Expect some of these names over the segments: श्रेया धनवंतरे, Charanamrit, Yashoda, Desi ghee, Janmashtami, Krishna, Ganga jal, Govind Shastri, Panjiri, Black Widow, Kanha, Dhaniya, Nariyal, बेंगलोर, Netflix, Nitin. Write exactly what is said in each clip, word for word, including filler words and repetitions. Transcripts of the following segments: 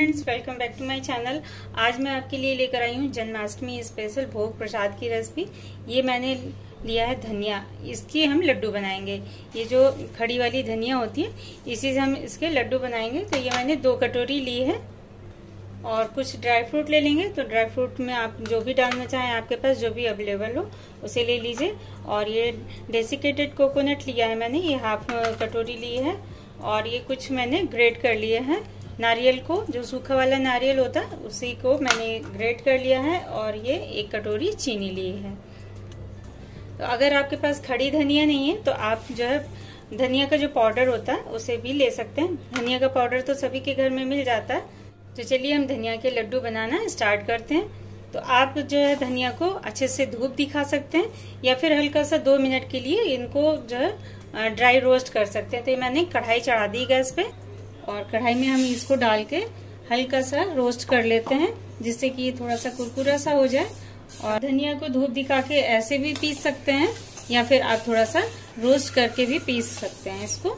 Friends, welcome back to my channel. आज मैं आपके लिए लेकर आई हूँ जन्माष्टमी स्पेशल भोग प्रसाद की रेसिपी। ये मैंने लिया है धनिया, इसके हम लड्डू बनाएंगे। ये जो खड़ी वाली धनिया होती है इसी से हम इसके लड्डू बनाएंगे। तो ये मैंने दो कटोरी ली है और कुछ ड्राई फ्रूट ले लेंगे। तो ड्राई फ्रूट में आप जो भी डालना चाहें, आपके पास जो भी अवेलेबल हो उसे ले लीजिए। और ये डेसिकेटेड कोकोनट लिया है मैंने, ये हाफ कटोरी ली है। और ये कुछ मैंने ग्रेट कर लिए हैं नारियल को, जो सूखा वाला नारियल होता है उसी को मैंने ग्रेट कर लिया है। और ये एक कटोरी चीनी ली है। तो अगर आपके पास खड़ी धनिया नहीं है तो आप जो है धनिया का जो पाउडर होता है उसे भी ले सकते हैं। धनिया का पाउडर तो सभी के घर में मिल जाता है। तो चलिए हम धनिया के लड्डू बनाना स्टार्ट करते हैं। तो आप जो है धनिया को अच्छे से धूप दिखा सकते हैं या फिर हल्का सा दो मिनट के लिए इनको जो है ड्राई रोस्ट कर सकते हैं। तो मैंने कढ़ाई चढ़ा दी गैस पे और कढ़ाई में हम इसको डाल के हल्का सा रोस्ट कर लेते हैं, जिससे कि ये थोड़ा सा कुरकुरा सा हो जाए। और धनिया को धूप दिखा के ऐसे भी पीस सकते हैं या फिर आप थोड़ा सा रोस्ट करके भी पीस सकते हैं इसको।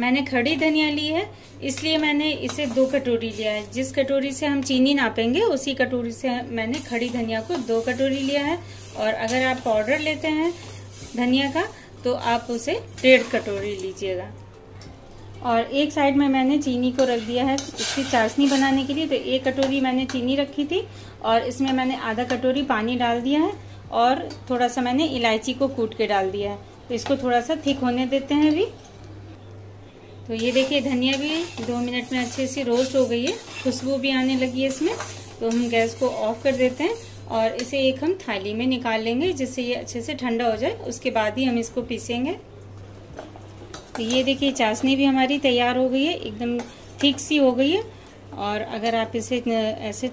मैंने खड़ी धनिया ली है इसलिए मैंने इसे दो कटोरी लिया है। जिस कटोरी से हम चीनी नापेंगे उसी कटोरी से मैंने खड़ी धनिया को दो कटोरी लिया है। और अगर आप पाउडर लेते हैं धनिया का तो आप उसे डेढ़ कटोरी लीजिएगा। और एक साइड में मैंने चीनी को रख दिया है इसकी चाशनी बनाने के लिए। तो एक कटोरी मैंने चीनी रखी थी और इसमें मैंने आधा कटोरी पानी डाल दिया है और थोड़ा सा मैंने इलायची को कूट के डाल दिया है। तो इसको थोड़ा सा थिक होने देते हैं अभी। तो ये देखिए धनिया भी दो मिनट में अच्छे से रोस्ट हो गई है, खुशबू भी आने लगी है इसमें। तो हम गैस को ऑफ कर देते हैं और इसे एक हम थाली में निकाल लेंगे, जिससे ये अच्छे से ठंडा हो जाए। उसके बाद ही हम इसको पीसेंगे। तो ये देखिए चाशनी भी हमारी तैयार हो गई है, एकदम थिक सी हो गई है। और अगर आप इसे ऐसे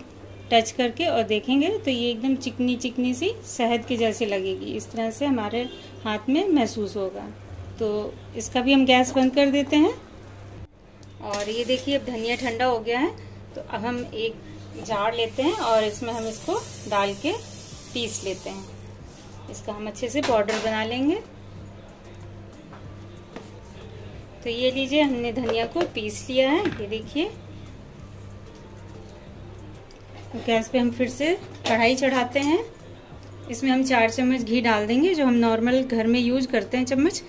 टच करके और देखेंगे तो ये एकदम चिकनी चिकनी सी शहद के जैसे लगेगी। इस तरह से हमारे हाथ में महसूस होगा। तो इसका भी हम गैस बंद कर देते हैं। और ये देखिए अब धनिया ठंडा हो गया है। तो अब हम एक जार लेते हैं और इसमें हम इसको डाल के पीस लेते हैं। इसका हम अच्छे से पाउडर बना लेंगे। तो ये लीजिए हमने धनिया को पीस लिया है, ये देखिए। तो गैस पे हम फिर से कढ़ाई चढ़ाते हैं। इसमें हम चार चम्मच घी डाल देंगे, जो हम नॉर्मल घर में यूज करते हैं चम्मच।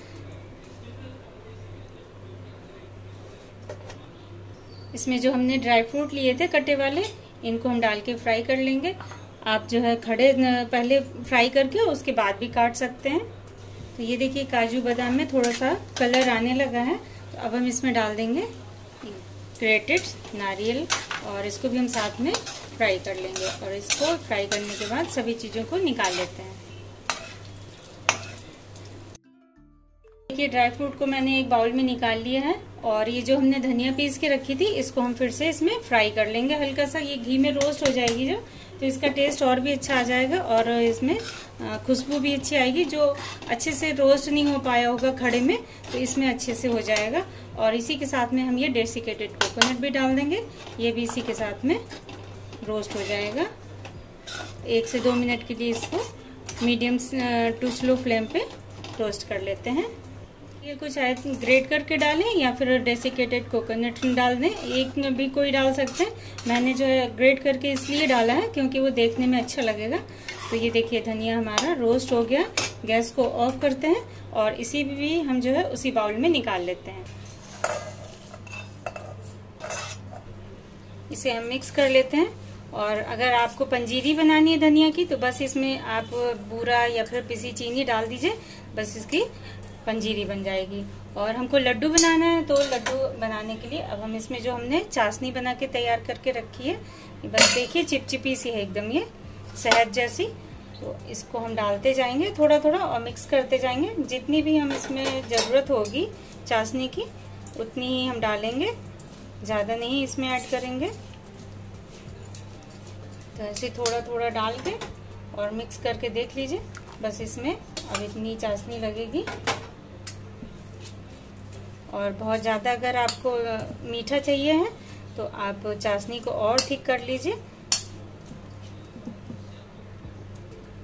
इसमें जो हमने ड्राई फ्रूट लिए थे कटे वाले, इनको हम डाल के फ्राई कर लेंगे। आप जो है खड़े पहले फ्राई करके उसके बाद भी काट सकते हैं। तो ये देखिए काजू बादाम में थोड़ा सा कलर आने लगा है। तो अब हम इसमें डाल देंगे ग्रेटेड नारियल और इसको भी हम साथ में फ्राई कर लेंगे। और इसको फ्राई करने के बाद सभी चीज़ों को निकाल लेते हैं। देखिए ड्राई फ्रूट को मैंने एक बाउल में निकाल लिया है। और ये जो हमने धनिया पीस के रखी थी इसको हम फिर से इसमें फ्राई कर लेंगे हल्का सा। ये घी में रोस्ट हो जाएगी जो, तो इसका टेस्ट और भी अच्छा आ जाएगा और इसमें खुशबू भी अच्छी आएगी। जो अच्छे से रोस्ट नहीं हो पाया होगा खड़े में तो इसमें अच्छे से हो जाएगा। और इसी के साथ में हम ये डेसिकेटेड कोकोनट भी डाल देंगे, ये भी इसी के साथ में रोस्ट हो जाएगा। एक से दो मिनट के लिए इसको मीडियम टू स्लो फ्लेम पे रोस्ट कर लेते हैं। ये कुछ आयत ग्रेट करके डालें या फिर डेसिकेटेड कोकोनट डाल दें, एक में भी कोई डाल सकते हैं। मैंने जो है ग्रेट करके इसलिए डाला है क्योंकि वो देखने में अच्छा लगेगा। तो ये देखिए धनिया हमारा रोस्ट हो गया। गैस को ऑफ करते हैं और इसी भी हम जो है उसी बाउल में निकाल लेते हैं। इसे हम मिक्स कर लेते हैं। और अगर आपको पंजीरी बनानी है धनिया की तो बस इसमें आप बूरा या फिर पिसी चीनी डाल दीजिए, बस इसकी पंजीरी बन जाएगी। और हमको लड्डू बनाना है तो लड्डू बनाने के लिए अब हम इसमें जो हमने चाशनी बना के तैयार करके रखी है, बस देखिए चिपचिपी सी है एकदम, ये शहद जैसी। तो इसको हम डालते जाएंगे थोड़ा थोड़ा और मिक्स करते जाएंगे। जितनी भी हम इसमें ज़रूरत होगी चाशनी की उतनी ही हम डालेंगे, ज़्यादा नहीं इसमें ऐड करेंगे। तो ऐसे थोड़ा थोड़ा डाल के और मिक्स करके देख लीजिए। बस इसमें अब इतनी चाशनी लगेगी। और बहुत ज़्यादा अगर आपको मीठा चाहिए है तो आप चाशनी को और थिक कर लीजिए।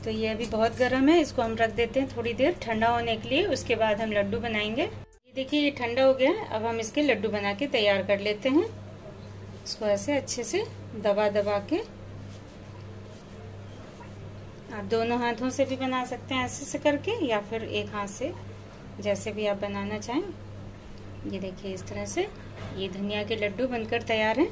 तो ये अभी बहुत गर्म है, इसको हम रख देते हैं थोड़ी देर ठंडा होने के लिए। उसके बाद हम लड्डू बनाएंगे। ये देखिए ये ठंडा हो गया है। अब हम इसके लड्डू बना के तैयार कर लेते हैं। इसको ऐसे अच्छे से दबा दबा के, आप दोनों हाथों से भी बना सकते हैं ऐसे से करके, या फिर एक हाथ से, जैसे भी आप बनाना चाहें। ये देखिए इस तरह से ये धनिया के लड्डू बनकर तैयार हैं।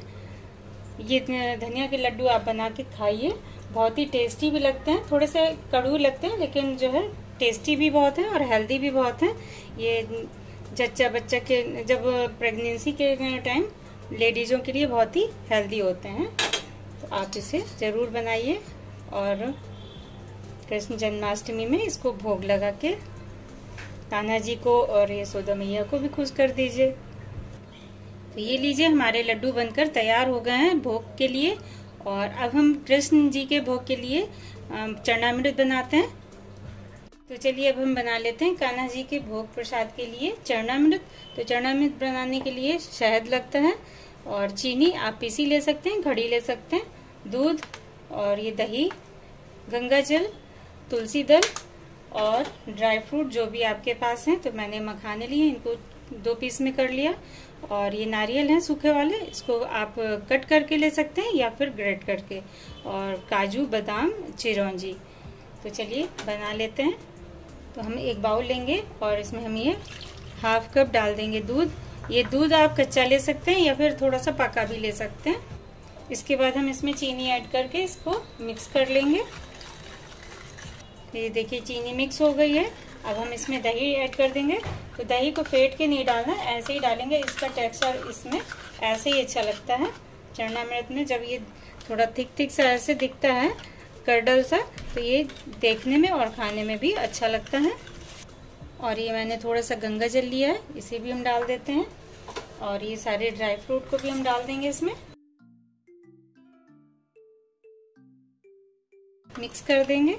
ये धनिया के लड्डू आप बना के खाइए, बहुत ही टेस्टी भी लगते हैं, थोड़े से कड़ू लगते हैं, लेकिन जो है टेस्टी भी बहुत है और हेल्दी भी बहुत है। ये जच्चा बच्चा के, जब प्रेगनेंसी के टाइम लेडीज़ों के लिए बहुत ही हेल्दी होते हैं, तो आप इसे ज़रूर बनाइए और कृष्ण जन्माष्टमी में इसको भोग लगा के ताना जी को और ये यशोदा मैया को भी खुश कर दीजिए। तो ये लीजिए हमारे लड्डू बनकर तैयार हो गए हैं भोग के लिए, और अब हम कृष्ण जी के भोग के लिए चरणामृत बनाते हैं। तो चलिए अब हम बना लेते हैं कान्हा जी के भोग प्रसाद के लिए चरणामृत। तो चरणामृत बनाने के लिए शहद लगता है और चीनी आप पीसी ले सकते हैं, घड़ी ले सकते हैं, दूध और ये दही, गंगा जल, तुलसी दल और ड्राई फ्रूट जो भी आपके पास हैं। तो मैंने मखाने लिए, इनको दो पीस में कर लिया, और ये नारियल हैं सूखे वाले, इसको आप कट करके ले सकते हैं या फिर ग्रेट करके, और काजू, बादाम, चिरौंजी। तो चलिए बना लेते हैं। तो हम एक बाउल लेंगे और इसमें हम ये हाफ कप डाल देंगे दूध। ये दूध आप कच्चा ले सकते हैं या फिर थोड़ा सा पका भी ले सकते हैं। इसके बाद हम इसमें चीनी ऐड करके इसको मिक्स कर लेंगे। ये देखिए चीनी मिक्स हो गई है। अब हम इसमें दही ऐड कर देंगे। तो दही को फेंट के नहीं डालना, ऐसे ही डालेंगे, इसका टेक्सचर इसमें ऐसे ही अच्छा लगता है। चरणामृत में जब ये थोड़ा थिक थिक सा ऐसे दिखता है, कर्डल सा, तो ये देखने में और खाने में भी अच्छा लगता है। और ये मैंने थोड़ा सा गंगा जल लिया है, इसे भी हम डाल देते हैं, और ये सारे ड्राई फ्रूट को भी हम डाल देंगे इसमें, मिक्स कर देंगे।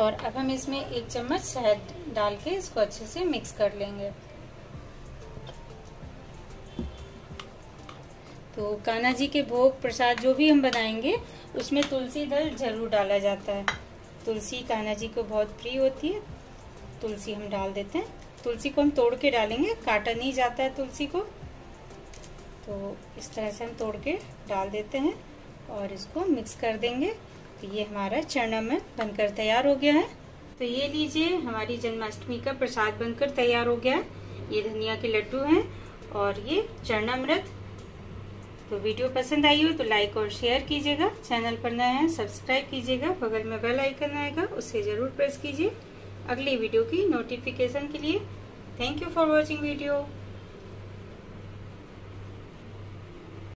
और अब हम इसमें एक चम्मच शहद डाल के इसको अच्छे से मिक्स कर लेंगे। तो कान्हा जी के भोग प्रसाद जो भी हम बनाएंगे उसमें तुलसी दल जरूर डाला जाता है। तुलसी कान्हा जी को बहुत प्रिय होती है, तुलसी हम डाल देते हैं। तुलसी को हम तोड़ के डालेंगे, काटा नहीं जाता है तुलसी को, तो इस तरह से हम तोड़ के डाल देते हैं और इसको मिक्स कर देंगे। तो ये हमारा चरणामृत बनकर तैयार हो गया है। तो ये लीजिए हमारी जन्माष्टमी का प्रसाद बनकर तैयार हो गया है। ये धनिया के लड्डू हैं और ये चरणामृत। तो वीडियो पसंद आई हो तो लाइक और शेयर कीजिएगा, चैनल पर नए हैं सब्सक्राइब कीजिएगा, बगल में बेल आइकन आएगा उसे जरूर प्रेस कीजिए अगली वीडियो की नोटिफिकेशन के लिए। Thank you for watching video.